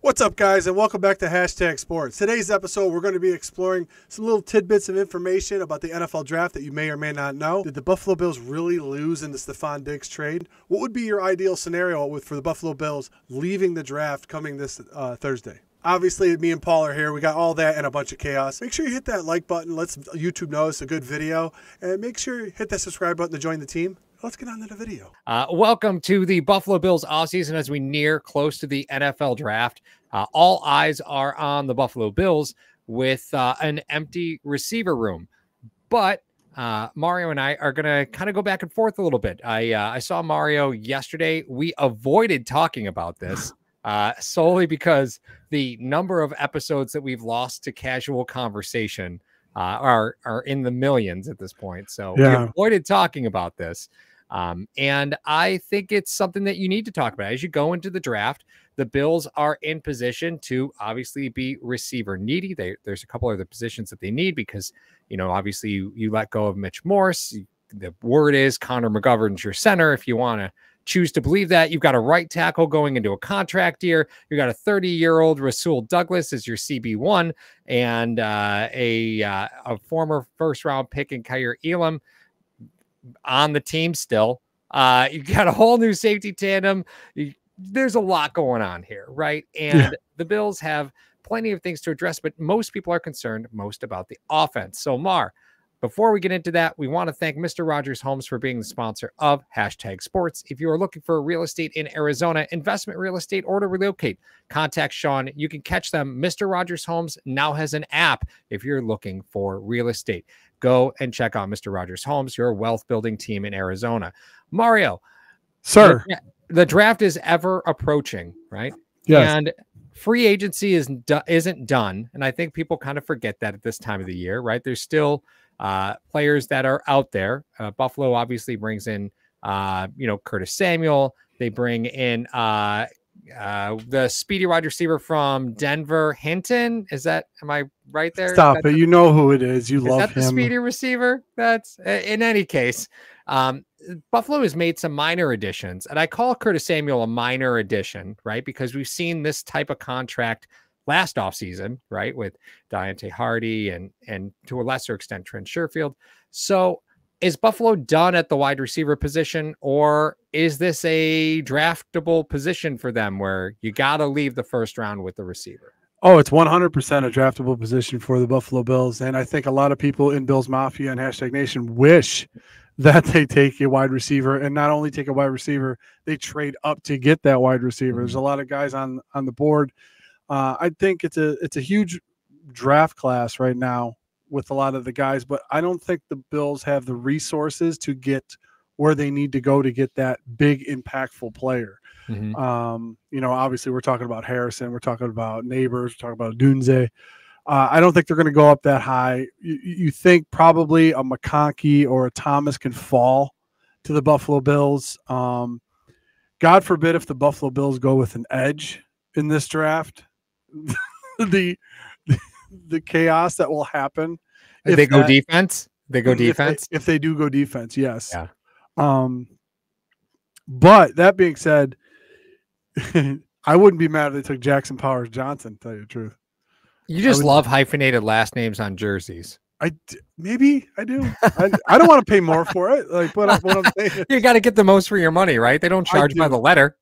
What's up, guys, and welcome back to Hashtag Sports. Today's episode, we're going to be exploring some little tidbits of information about the NFL draft that you may or may not know. Did the Buffalo Bills really lose in the Stephon Diggs trade? What would be your ideal scenario for the Buffalo Bills leaving the draft coming this Thursday? Obviously, me and Paul are here. We got all that and a bunch of chaos. Make sure you hit that like button. Let's YouTube know it's a good video. And make sure you hit that subscribe button to join the team. Let's get on to the video. Welcome to the Buffalo Bills offseason as we near close to the NFL draft. All eyes are on the Buffalo Bills with an empty receiver room. But Mario and I are going to kind of go back and forth a little bit. I saw Mario yesterday. We avoided talking about this solely because the number of episodes that we've lost to casual conversation are in the millions at this point. So yeah, we avoided talking about this. And I think it's something that you need to talk about as you go into the draft. The Bills are in position to obviously be receiver needy. There's a couple other positions that they need because, you know, obviously you let go of Mitch Morse. The word is Connor McGovern's your center. If you want to choose to believe that, you've got a right tackle going into a contract year. You got a 30-year-old Rasul Douglas as your CB1 and a former first-round pick in Kair Elam on the team still. You got a whole new safety tandem. There's a lot going on here, right? And yeah, the Bills have plenty of things to address, but most people are concerned most about the offense. So, Mar, before we get into that, we want to thank Mr. Rogers Homes for being the sponsor of Hashtag Sports. If you are looking for real estate in Arizona, investment real estate, or to relocate, contact Sean. You can catch them. Mr. Rogers Homes now has an app if you're looking for real estate. Go and check out Mr. Rogers Homes, your wealth-building team in Arizona. Mario. Sir. The draft is ever approaching, right? Yes. And free agency isn't done, and I think people kind of forget that at this time of the year, right? There's still players that are out there. Buffalo obviously brings in, you know, Curtis Samuel. They bring in the speedy wide receiver from Denver, Hinton. Is that, am I right there? Stop it. You know who it is. You love him. Is that the speedy receiver? That's, in any case, Buffalo has made some minor additions, and I call Curtis Samuel a minor addition, right? Because we've seen this type of contract last offseason, right, with Deontay Hardy and to a lesser extent Trent Sherfield. So is Buffalo done at the wide receiver position, or is this a draftable position for them where you got to leave the first round with the receiver? Oh, it's 100% a draftable position for the Buffalo Bills, and I think a lot of people in Bills Mafia and Hashtag Nation wish that they take a wide receiver, and not only take a wide receiver, they trade up to get that wide receiver. Mm-hmm. There's a lot of guys on the board. I think it's a huge draft class right now with a lot of the guys, but I don't think the Bills have the resources to get where they need to go to get that big impactful player. Mm-hmm. You know, obviously we're talking about Harrison, we're talking about Neighbors, we're talking about Dunze. I don't think they're going to go up that high. You think probably a McConkey or a Thomas can fall to the Buffalo Bills. God forbid if the Buffalo Bills go with an edge in this draft. the chaos that will happen if they go defense. They go defense. If they do go defense, yes. Yeah. But that being said, I wouldn't be mad if they took Jackson Powers Johnson, to tell you the truth. You just love hyphenated last names on jerseys. Maybe I do. I don't want to pay more for it. Like what I'm saying. You got to get the most for your money, right? They don't charge by the letter.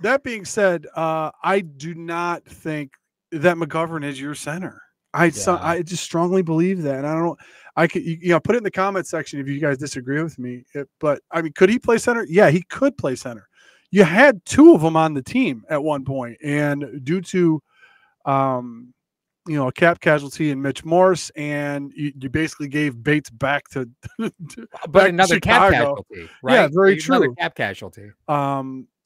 That being said, I do not think that McGovern is your center. I just strongly believe that, and I don't. I could, you know, put it in the comment section if you guys disagree with me. But I mean, could he play center? Yeah, he could play center. You had two of them on the team at one point, and due to, you know, a cap casualty in Mitch Morse, and you basically gave Bates back to another Chicago. Cap casualty, right? Yeah, very true. Another cap casualty.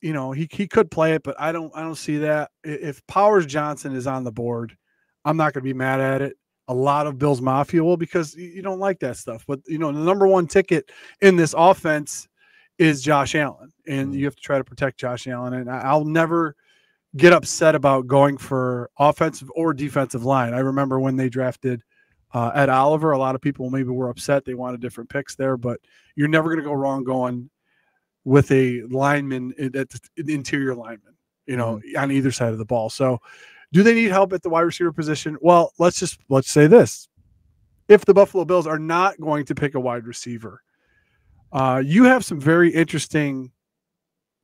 You know, he could play it, but I don't see that. If Powers Johnson is on the board, I'm not going to be mad at it. A lot of Bills Mafia will, because you don't like that stuff. But, you know, the #1 ticket in this offense is Josh Allen, and you have to try to protect Josh Allen. And I'll never get upset about going for offensive or defensive line. I remember when they drafted Ed Oliver, a lot of people maybe were upset. They wanted different picks there, but you're never going to go wrong going with a lineman, an interior lineman. you know, on either side of the ball. So do they need help at the wide receiver position? Well, let's say this. If the Buffalo Bills are not going to pick a wide receiver, you have some very interesting,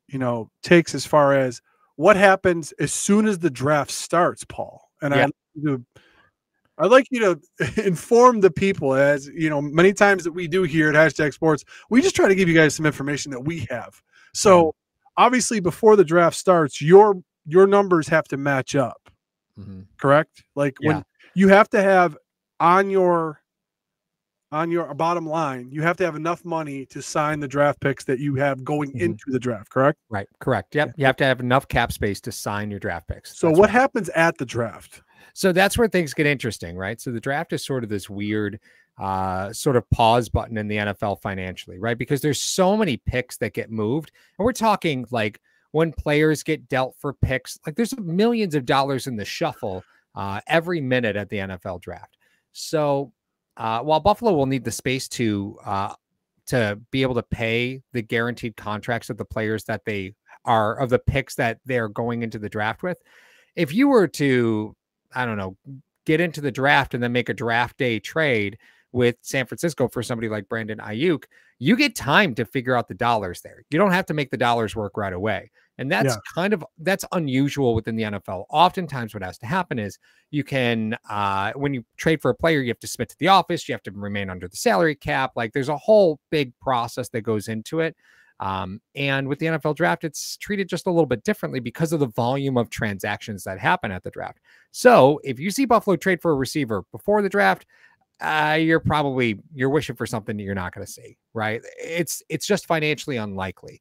you know, takes as far as what happens as soon as the draft starts, Paul. And I'd like you to inform the people, as you know, many times that we do here at Hashtag Sports, we just try to give you guys some information that we have. So obviously before the draft starts, your numbers have to match up, correct? Like when you have to have on your bottom line, you have to have enough money to sign the draft picks that you have going into the draft, correct? Right, correct. Yep, you have to have enough cap space to sign your draft picks. So what happens at the draft? So that's where things get interesting, right? So the draft is sort of this weird sort of pause button in the NFL financially, right? Because there's so many picks that get moved. And we're talking like when players get dealt for picks, like there's millions of dollars in the shuffle every minute at the NFL draft. So while Buffalo will need the space to be able to pay the guaranteed contracts of the players that they are, of the picks that they're going into the draft with, if you were to, I don't know, get into the draft and then make a draft day trade with San Francisco for somebody like Brandon Aiyuk, you get time to figure out the dollars there. You don't have to make the dollars work right away. And that's that's unusual within the NFL. Oftentimes what has to happen is you can, when you trade for a player, you have to submit to the office, you have to remain under the salary cap. Like there's a whole big process that goes into it. And with the NFL draft, it's treated just a little bit differently because of the volume of transactions that happen at the draft. So if you see Buffalo trade for a receiver before the draft, you're wishing for something that you're not going to see, right? It's just financially unlikely.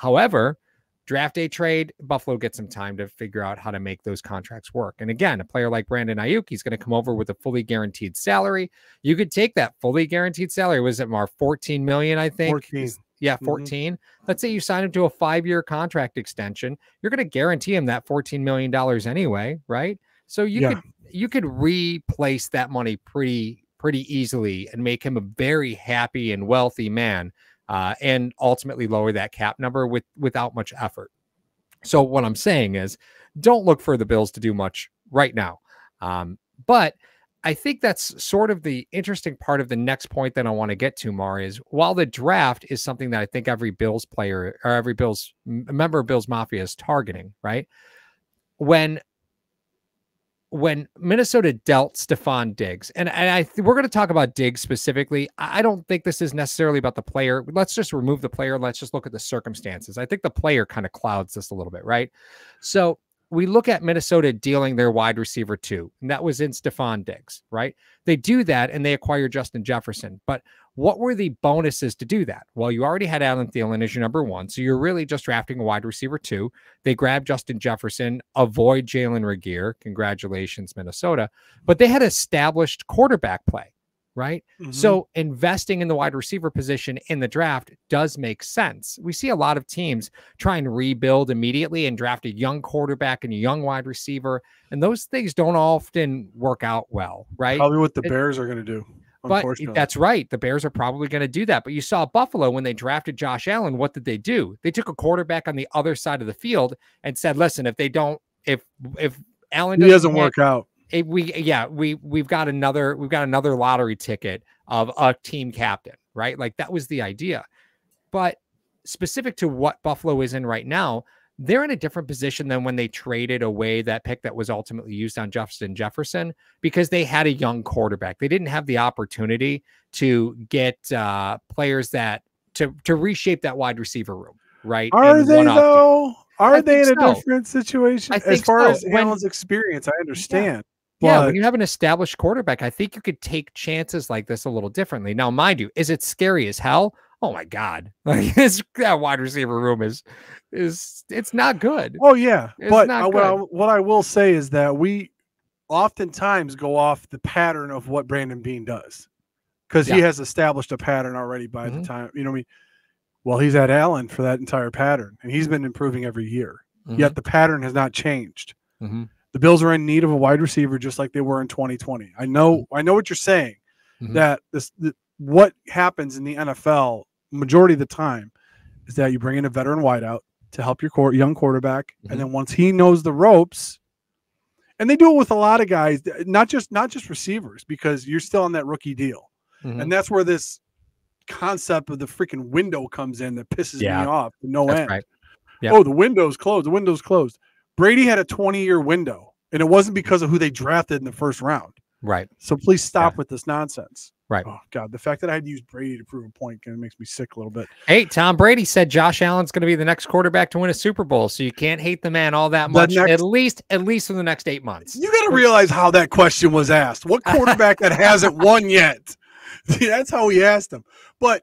However, draft day trade, Buffalo gets some time to figure out how to make those contracts work. And again, a player like Brandon Aiyuk, he's going to come over with a fully guaranteed salary. You could take that fully guaranteed salary. Was it more $14 million? I think 14. Yeah, 14. Let's say you sign him to a 5-year contract extension. You're going to guarantee him that $14 million anyway, right? So you could replace that money pretty easily and make him a very happy and wealthy man, and ultimately lower that cap number without much effort. So what I'm saying is, don't look for the Bills to do much right now. But I think that's sort of the interesting part of the next point that I want to get to, Mari, is while the draft is something that I think every Bills player or every Bills member of Bills Mafia is targeting, right? When Minnesota dealt Stephon Diggs, and we're going to talk about Diggs specifically. I don't think this is necessarily about the player. Let's just remove the player. Let's just look at the circumstances. I think the player kind of clouds this a little bit, right? So we look at Minnesota dealing their wide receiver too, and that was in Stephon Diggs, right? They do that, and they acquire Justin Jefferson. But what were the bonuses to do that? Well, you already had Allen Thielen as your number one, so you're really just drafting a wide receiver too. They grab Justin Jefferson, avoid Jalen Reagor. Congratulations, Minnesota. But they had established quarterback play, right? So investing in the wide receiver position in the draft does make sense. We see a lot of teams try and rebuild immediately and draft a young quarterback and a young wide receiver, and those things don't often work out well, right? Probably what the Bears are going to do. But that's right. The Bears are probably going to do that. But you saw Buffalo when they drafted Josh Allen. What did they do? They took a quarterback on the other side of the field and said, "Listen, if Allen doesn't work out, we've got another lottery ticket of a team captain, right?" Like that was the idea. But specific to what Buffalo is in right now, they're in a different position than when they traded away that pick that was ultimately used on Justin Jefferson, because they had a young quarterback. They didn't have the opportunity to get players that to reshape that wide receiver room, right? Are they though? Are they in a different situation as far as Allen's experience? I understand. Yeah, when you have an established quarterback, I think you could take chances like this a little differently. Now, mind you, is it scary as hell? Oh my God! Like that wide receiver room it's not good. Oh yeah, what I will say is that we oftentimes go off the pattern of what Brandon Bean does, because he has established a pattern already by the time, you know what I mean. Well, he's had Allen for that entire pattern, and he's been improving every year. Yet the pattern has not changed. The Bills are in need of a wide receiver, just like they were in 2020. I know what you're saying. That what happens in the NFL majority of the time is that you bring in a veteran wideout, to help your young quarterback. Mm-hmm. And then once he knows the ropes, and they do it with a lot of guys, not just receivers, because you're still on that rookie deal. Mm-hmm. And that's where this concept of the freaking window comes in that pisses me off. No end. Right. Yep. Oh, the window's closed. The window's closed. Brady had a 20-year window, and it wasn't because of who they drafted in the first round. Right. So please stop with this nonsense. Right. Oh, God. The fact that I had to use Brady to prove a point kind of makes me sick a little bit. Hey, Tom Brady said Josh Allen's going to be the next quarterback to win a Super Bowl, so you can't hate the man all that much, at least for the next 8 months. You got to realize how that question was asked. What quarterback that hasn't won yet? That's how we asked him. But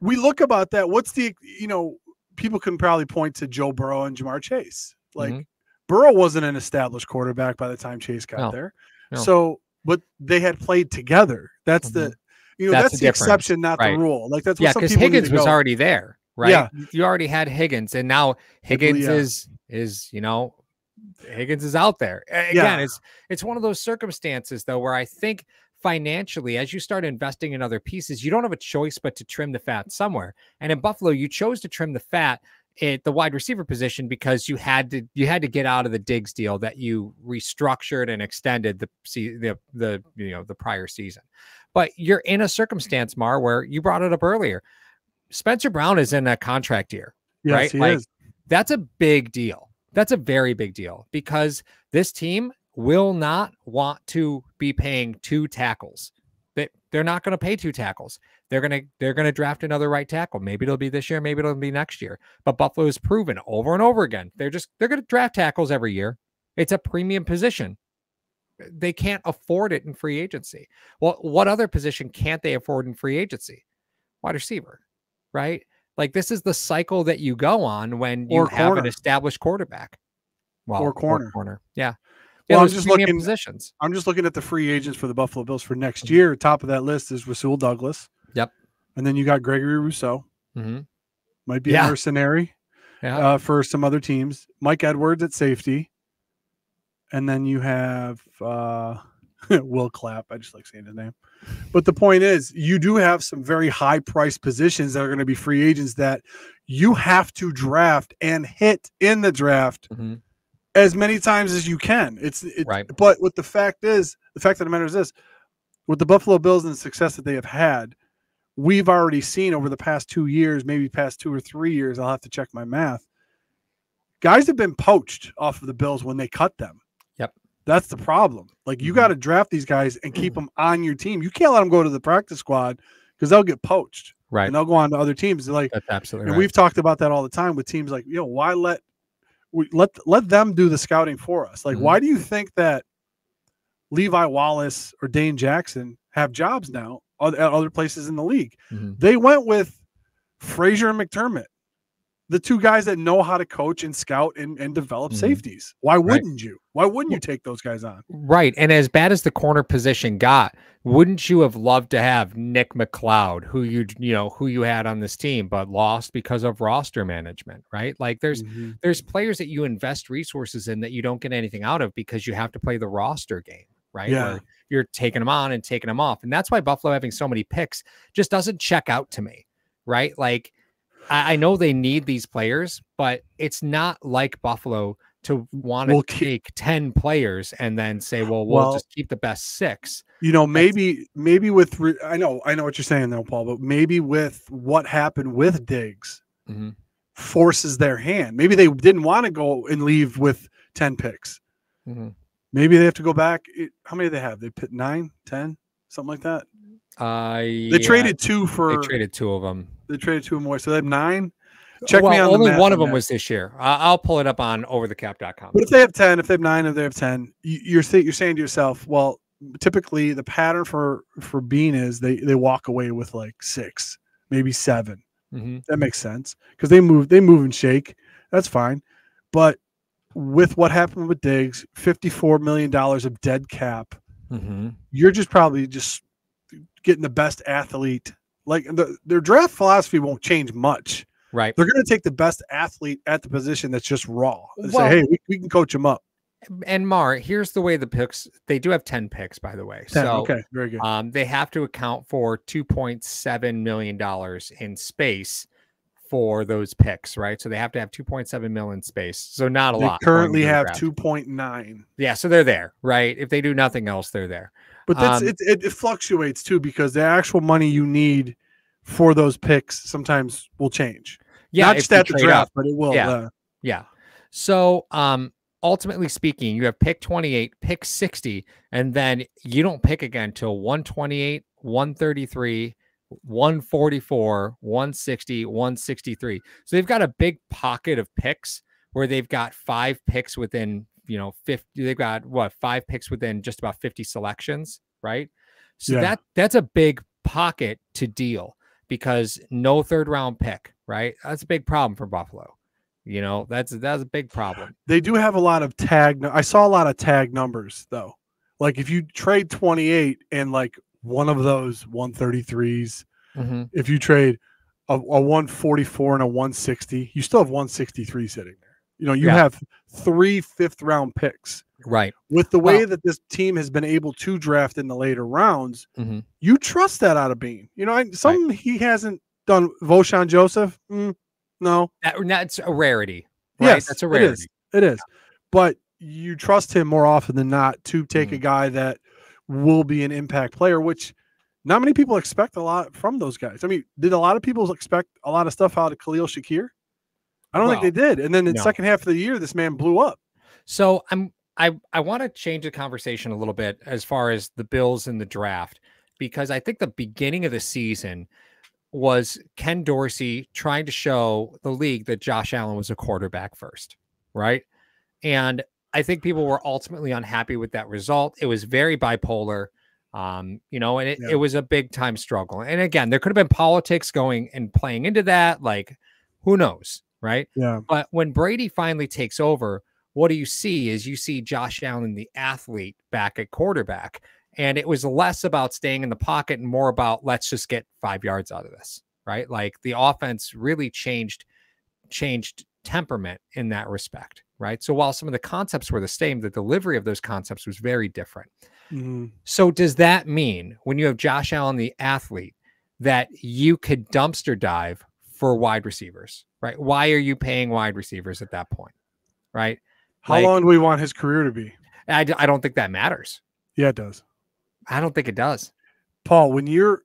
we look about that. What's the, you know, people can probably point to Joe Burrow and Jamar Chase. Like, Burrow wasn't an established quarterback by the time Chase got there. No. So, but they had played together. That's the, you know, that's the exception, not the rule. Like, that's what some people Higgins was already there, right? Yeah. You already had Higgins, and now Higgins is, you know, Higgins is out there. Again, it's one of those circumstances, though, where I think financially, as you start investing in other pieces, you don't have a choice but to trim the fat somewhere. And in Buffalo, you chose to trim the fat at the wide receiver position because you had to get out of the Diggs deal that you restructured and extended the prior season. But you're in a circumstance, Mar, where you brought it up earlier. Spencer Brown is in a contract year, right? He is. That's a big deal. That's a very big deal, because this team will not want to be paying two tackles. They're not going to pay two tackles. They're going to draft another right tackle. Maybe it'll be this year, maybe it'll be next year. But Buffalo has proven over and over again, they're going to draft tackles every year. It's a premium position. They can't afford it in free agency. Well, what other position can't they afford in free agency? Wide receiver, right? Like, this is the cycle that you go on when you have an established quarterback. Well, or corner. Yeah. Well, I'm just looking at the free agents for the Buffalo Bills for next year. Top of that list is Rasul Douglas. Yep. And then you got Gregory Rousseau. Mm-hmm. Might be a mercenary for some other teams. Mike Edwards at safety. And then you have Will Clapp. I just like saying his name. But the point is, you do have some very high-priced positions that are going to be free agents that you have to draft and hit in the draft. Mm-hmm. As many times as you can. But what the fact of the matter is this, with the Buffalo Bills and the success that they have had, we've already seen over the past 2 years, maybe past 2 or 3 years, I'll have to check my math, guys have been poached off of the Bills when they cut them. Yep. That's the problem. Like, you got to draft these guys and keep them on your team. You can't let them go to the practice squad because they'll get poached. Right. And they'll go on to other teams. They're like, that's absolutely right. We've talked about that all the time with teams like, you know, why let them do the scouting for us. Like, why do you think that Levi Wallace or Dane Jackson have jobs now at other places in the league? They went with Frazier and McDermott, the two guys that know how to coach and scout and develop safeties. Why wouldn't you? Why wouldn't you take those guys on? Right. And as bad as the corner position got, wouldn't you have loved to have Nick McLeod, who you had on this team, but lost because of roster management, right? Like, there's players that you invest resources in that you don't get anything out of because you have to play the roster game, right? Yeah. Where you're taking them on and taking them off. And that's why Buffalo having so many picks just doesn't check out to me, right? Like, I know they need these players, but it's not like Buffalo to want to take 10 players and then say, well, we'll just keep the best 6. You know, maybe with, I know what you're saying though, Paul, but maybe with what happened with Diggs forces their hand. Maybe they didn't want to go and leave with 10 picks. Maybe they have to go back. How many do they have? They put 9, 10, something like that. They traded two of them. They traded two more, so they have 9. Check me on only the one of them was this year. I'll pull it up on overthecap.com. But if they have 10, if they have 9, if they have 10, you're saying to yourself, well, typically the pattern for Bean is they walk away with like 6, maybe 7. That makes sense because they move and shake. That's fine. But with what happened with Diggs, $54 million of dead cap, you're just probably just getting the best athlete. Like, their draft philosophy won't change much. Right. They're going to take the best athlete at the position that's just raw. They say, hey, we can coach them up. And, Mar, here's the way the picks – they do have 10 picks, by the way. 10, so, okay, very good. They have to account for $2.7 million in space for those picks, right? So they have to have 2.7 million in space. So not a lot. They currently have 2.9. Yeah, so they're there, right? If they do nothing else, they're there. But that's it fluctuates too, because the actual money you need for those picks sometimes will change. Yeah, not just at the draft, but it will. Yeah. So ultimately speaking, you have pick 28, pick 60, and then you don't pick again till 128, 133, 144, 160, 163. So they've got a big pocket of picks where they've got 5 picks within, you know, 50. They've got what, 5 picks within just about 50 selections, right? So that's a big pocket to deal, because no third round pick, right? That's a big problem for Buffalo. You know, that's a big problem. They do have a lot of tag. I saw a lot of tag numbers though. Like if you trade 28 and like one of those 133s, if you trade a 144 and a 160, you still have 163 sitting there. You know, you have 3 fifth-round picks. Right. With the way that this team has been able to draft in the later rounds, you trust that out of Bean. You know, he hasn't done. Voshan Joseph, no. That's a rarity. Right? Yes, that's a rarity. It is. But you trust him more often than not to take a guy that will be an impact player, which not many people expect a lot from those guys. I mean, did a lot of people expect a lot of stuff out of Khalil Shakir? I don't think they did. And then in the second half of the year, this man blew up. So I want to change the conversation a little bit as far as the Bills in the draft, because I think the beginning of the season was Ken Dorsey trying to show the league that Josh Allen was a quarterback first, right? And I think people were ultimately unhappy with that result. It was very bipolar, you know, and it was a big time struggle. And again, there could have been politics going and playing into that. Like, who knows, right? Yeah. But when Brady finally takes over, what do you see is you see Josh Allen, the athlete, back at quarterback. And it was less about staying in the pocket and more about let's just get 5 yards out of this, right? Like the offense really changed temperament in that respect, right? So while some of the concepts were the same, the delivery of those concepts was very different. So does that mean when you have Josh Allen, the athlete, that you could dumpster dive for wide receivers, right? Why are you paying wide receivers at that point, right? How long do we want his career to be? I don't think that matters. Yeah, it does. I don't think it does. Paul, when you're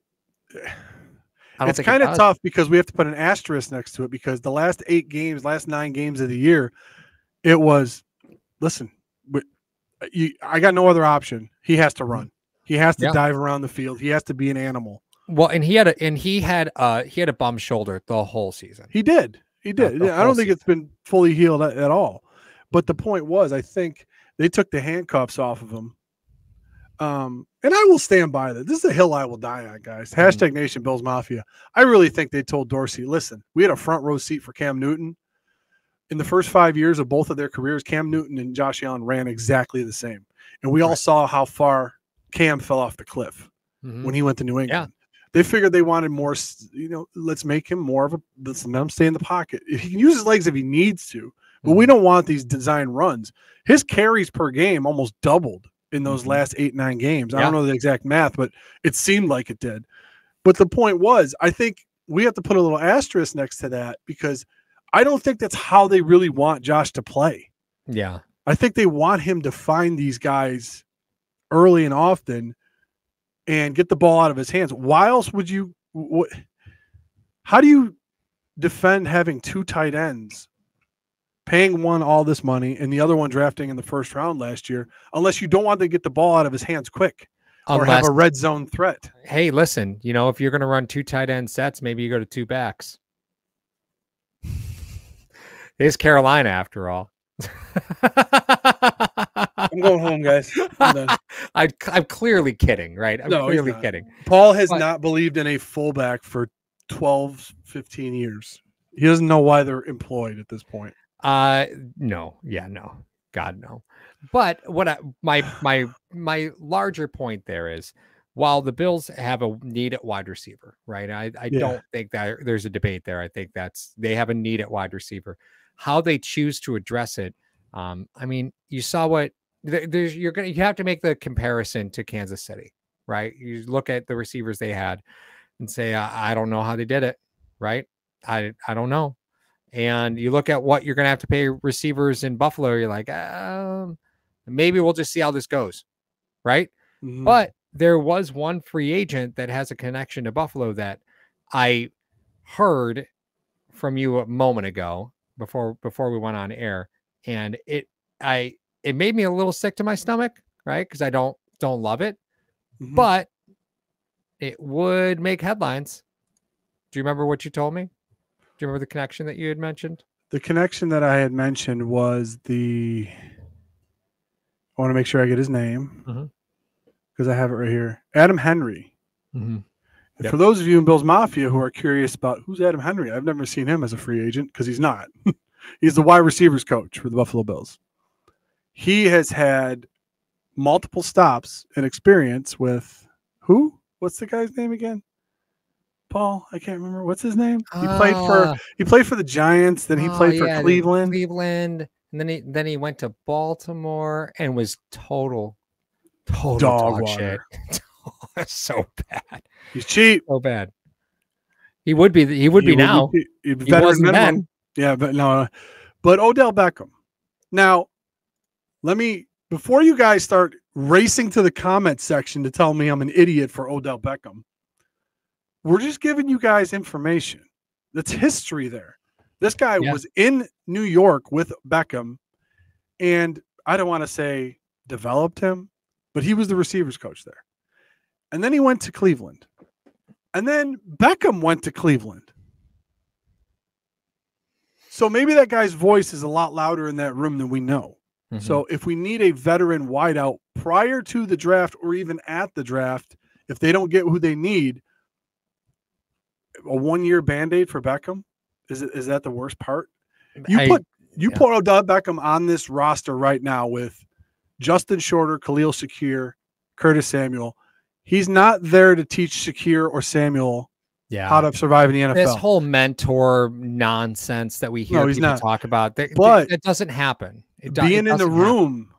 it's kind of tough because we have to put an asterisk next to it, because the last 8 games, last 9 games of the year, it was, listen, I got no other option. He has to run. He has to dive around the field. He has to be an animal. Well, and he had a bum shoulder the whole season. He did. He did. I don't think it's been fully healed at all. But the point was, I think they took the handcuffs off of him. And I will stand by that. This is a hill I will die on, guys. Hashtag Nation Bills Mafia. I really think they told Dorsey, listen, we had a front row seat for Cam Newton. In the first 5 years of both of their careers, Cam Newton and Josh Allen ran exactly the same. And we all saw how far Cam fell off the cliff when he went to New England. They figured they wanted more, you know, let's make him more of a, let's let him stay in the pocket. He can use his legs if he needs to, but we don't want these design runs. His carries per game almost doubled in those last 8, 9 games. I don't know the exact math, but it seemed like it did. But the point was, I think we have to put a little asterisk next to that, because I don't think that's how they really want Josh to play. Yeah. I think they want him to find these guys early and often and get the ball out of his hands. Why else would you, how do you defend having 2 tight ends? Paying one all this money and the other one drafting in the first round last year, unless you don't want to get the ball out of his hands quick or have a red zone threat. Hey, listen, you know, if you're going to run 2 tight end sets, maybe you go to 2 backs. It's Carolina after all. I'm going home, guys. I'm clearly kidding, right? I'm clearly kidding. Paul has not believed in a fullback for 12, 15 years. He doesn't know why they're employed at this point. No, yeah, no, God, no. But what my larger point there is, while the Bills have a need at wide receiver, right? I don't think that there's a debate there. I think that's, they have a need at wide receiver. How they choose to address it. I mean, you saw what there's, you have to make the comparison to Kansas City, right? You look at the receivers they had and say, I don't know how they did it. Right. I don't know. And you look at what you're going to have to pay receivers in Buffalo, you're like, maybe we'll just see how this goes, right? Mm-hmm. But there was one free agent that has a connection to Buffalo that I heard from you a moment ago before we went on air, and it made me a little sick to my stomach, right? Because I don't love it, mm-hmm. but it would make headlines. Do you remember what you told me? Do you remember the connection that you had mentioned? The connection that I had mentioned was I want to make sure I get his name because mm-hmm. I have it right here. Adam Henry. Mm-hmm. And yep. For those of you in Bill's Mafia who are curious about who's Adam Henry, I've never seen him as a free agent because he's not. He's the wide receivers coach for the Buffalo Bills. He has had multiple stops and experience with who? What's the guy's name again? Paul, I can't remember. What's his name? He played for the Giants, then he played for Cleveland. And then he went to Baltimore and was total dog water. Shit. So bad. He's cheap. So bad. He would be now. He wasn't then. Yeah, but no. But Odell Beckham. Now, before you guys start racing to the comment section to tell me I'm an idiot for Odell Beckham, we're just giving you guys information. That's history there. This guy was in New York with Beckham, and I don't want to say developed him, but he was the receivers coach there. And then he went to Cleveland. And then Beckham went to Cleveland. So maybe that guy's voice is a lot louder in that room than we know. Mm-hmm. So if we need a veteran wideout prior to the draft or even at the draft, if they don't get who they need, a one-year Band-Aid for Beckham? Is that the worst part? You put Odell Beckham on this roster right now with Justin Shorter, Khalil Shakir, Curtis Samuel. He's not there to teach Shakir or Samuel how to survive in the NFL. This whole mentor nonsense that we hear people talk about, but it doesn't happen. Being in the room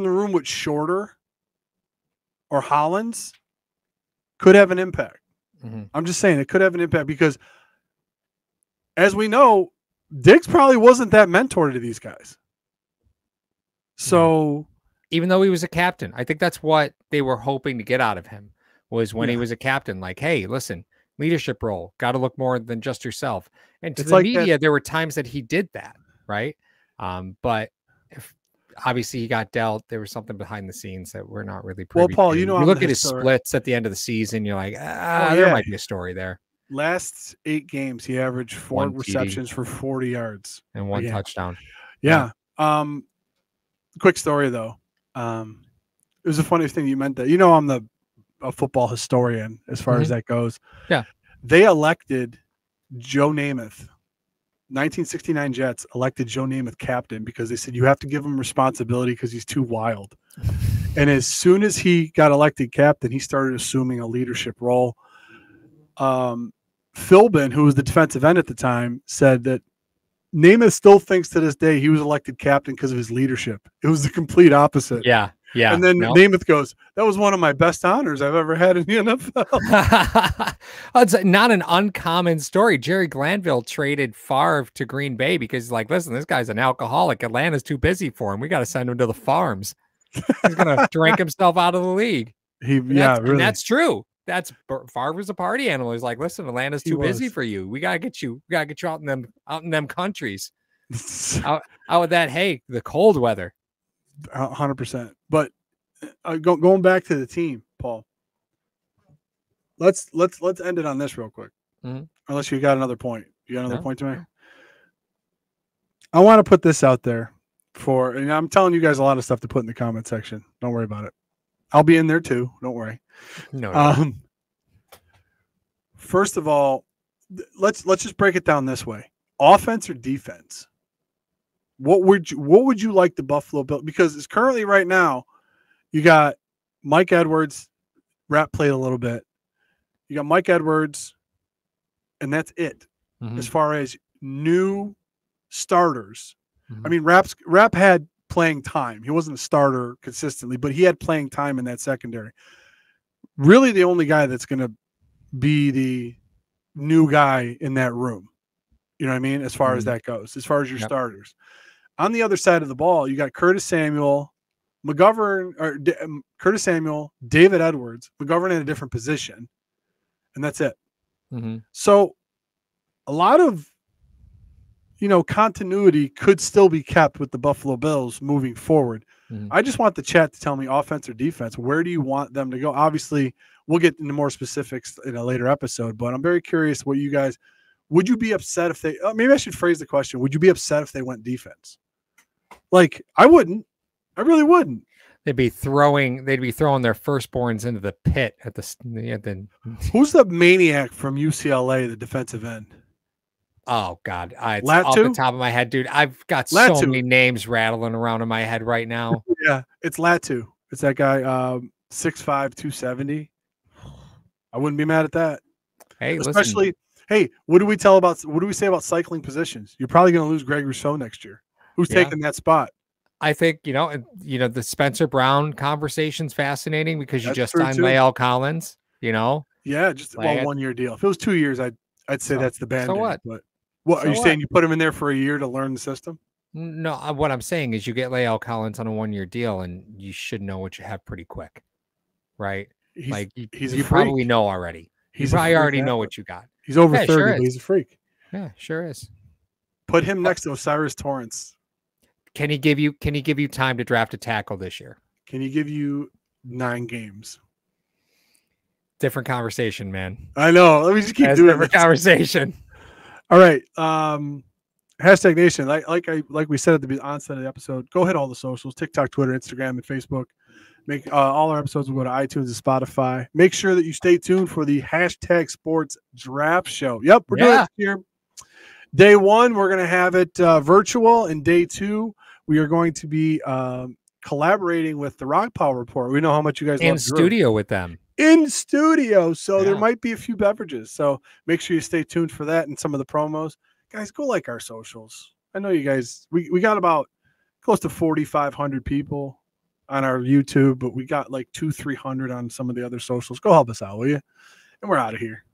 with Shorter or Hollins could have an impact. Mm-hmm. I'm just saying it could have an impact because, as we know, Diggs probably wasn't that mentor to these guys. So, even though he was a captain, I think that's what they were hoping to get out of him. Was when he was a captain, like, hey, listen, leadership role, got to look more than just yourself. And to the media, there were times that he did that, right? But obviously he got dealt. There was something behind the scenes that we're not really privy to. Well, Paul, you look at his splits at the end of the season, you're like, there might be a story there. Last 8 games, he averaged 4 receptions for 40 yards and 1 touchdown. Yeah. Quick story though. It was the funniest thing you meant that. You know, I'm a football historian as far as that goes. Yeah. They elected Joe Namath. 1969 Jets elected Joe Namath captain because they said you have to give him responsibility because he's too wild. And as soon as he got elected captain, he started assuming a leadership role. Philbin, who was the defensive end at the time, said that Namath still thinks to this day he was elected captain because of his leadership. It was the complete opposite. Yeah. Yeah. And then Namath goes, that was one of my best honors I've ever had in the NFL. It's not an uncommon story. Jerry Glanville traded Favre to Green Bay because he's like, listen, this guy's an alcoholic. Atlanta's too busy for him. We got to send him to the farms. He's going to drink himself out of the league. And that's true. Favre was a party animal. He's like, listen, Atlanta's too busy for you. We gotta get you out in them countries. out with that hay, the cold weather. 100%. But going back to the team, Paul. Let's end it on this real quick. Mm-hmm. Unless you got another point. You got another point to make? I want to put this out there and I'm telling you guys a lot of stuff to put in the comment section. Don't worry about it. I'll be in there too. Don't worry. First of all, let's just break it down this way: offense or defense. What would you like the Buffalo Bills? Because it's currently right now, you got Mike Edwards. Rap played a little bit. You got Mike Edwards, and that's it as far as new starters. I mean, Rap had playing time. He wasn't a starter consistently, but he had playing time in that secondary. Really the only guy that's going to be the new guy in that room You know what I mean? As far as that goes, as far as your starters. On the other side of the ball, you got Curtis Samuel, McGovern, or Curtis Samuel, David Edwards, McGovern in a different position, and that's it. So a lot of, you know, continuity could still be kept with the Buffalo Bills moving forward. I just want the chat to tell me, offense or defense, where do you want them to go? Obviously, we'll get into more specifics in a later episode, but I'm very curious what you guys – would you be upset if they maybe I should phrase the question. Would you be upset if they went defense? Like, I wouldn't. I really wouldn't. They'd be throwing their firstborns into the pit at the Who's the maniac from UCLA, the defensive end? Oh God. It's Latu? Off the top of my head, dude. I've got Latu. So many names rattling around in my head right now. Yeah, it's Latu. It's that guy 6'5", 270. I wouldn't be mad at that. Hey, especially listen. Hey, what do we say about cycling positions? You're probably going to lose Gregory Rousseau next year. Who's taking that spot? I think, you know, the Spencer Brown conversation's fascinating because you just signed Lael Collins, you know? Yeah, just a 1-year deal. If it was 2 years, I'd say that's the band. So what? But what are you saying? You put him in there for a year to learn the system? No, what I'm saying is you get Lael Collins on a 1-year deal and you should know what you have pretty quick, right? You probably know already. You probably already know what you got. He's over 30, sure, but he's a freak. Yeah, sure is. Put him next to Osiris Torrance. Can he give you time to draft a tackle this year? Can he give you 9 games? Different conversation, man. I know. Let me just keep doing different conversation. All right. Hashtag Nation. Like we said at the onset of the episode, go hit all the socials: TikTok, Twitter, Instagram, and Facebook. Make all our episodes will go to iTunes and Spotify. Make sure that you stay tuned for the Hashtag Sports Draft Show. Yep, we're doing it here. Day one, we're going to have it virtual, and day two, we are going to be collaborating with the Rock Power Report. We know how much you guys love studio with them. In studio, so there might be a few beverages. So make sure you stay tuned for that and some of the promos. Guys, go like our socials. I know you guys. We got about close to 4,500 people on our YouTube, but we got like 200-300 on some of the other socials. Go help us out, will you? And we're out of here.